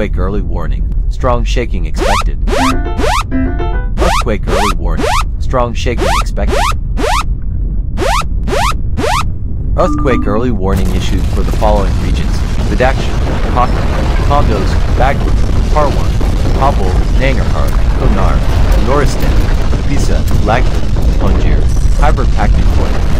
Earthquake early warning. Strong shaking expected. Earthquake early warning. Strong shaking expected. Earthquake early warning issued for the following regions: Badakhshan, Pakha, Kondos, Baghlan, Parwan, Kabul, Nangarhar, Konar, Noristan, Pisa, Lagman, Panjir, Khyber Pakhtunkhwa.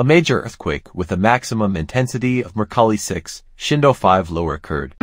A major earthquake with a maximum intensity of Mercalli 6, Shindo 5 lower occurred.